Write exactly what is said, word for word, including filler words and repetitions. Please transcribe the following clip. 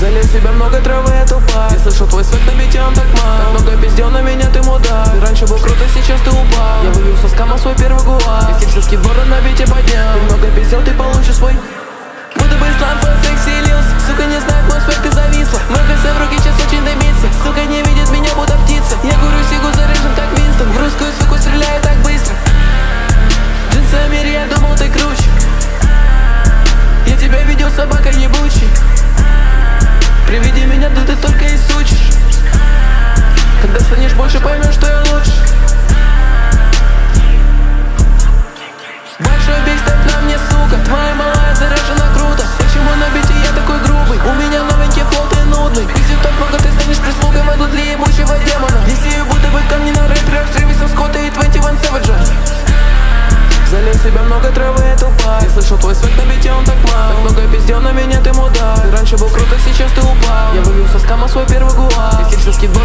залей в себя много травы, я тупа. Я слышу твой свет на бите, он так мал. Так много пиздел на меня, ты мудак. Ты раньше был круто, сейчас ты упал. Я вывел со скама свой первый гуак. Я стиль скейтборда на бите поднял. Ты много пиздел, ты получишь свой. Будто бы ислам в сексе лился. Сука не знает, мой спек ты зависла. Мой кс в руки сейчас очень дымится. Сука не видит меня, будто птица. Я курю сигу заряжен, как Винстон. В русскую суку стреляю так быстро. Джинсами я думал, ты круче. Я тебя видел, собака ебучий. Приведи меня, да ты только и сучишь. Когда станешь больше, поймешь, что я лучше. Большой биг степ на мне, сука. Твоя малая заряжена круто. Почему на бите я такой грубый? У меня новенький флот и нудный. Пиздит так много, ты станешь прислугой в аду для ебучего демона. Я сею будто бы камни на рэперах, Тревисом Скотта и двадцать один Сэвэджа. Залей в себя много травы, я тупа. Я слышал твой свет на бите, он так мал. Так много пиздел на меня, ты мудак. Ты раньше был круто, сейчас ты упал. Я вывел со скама свой первый гуак. Я стиль со скейтборда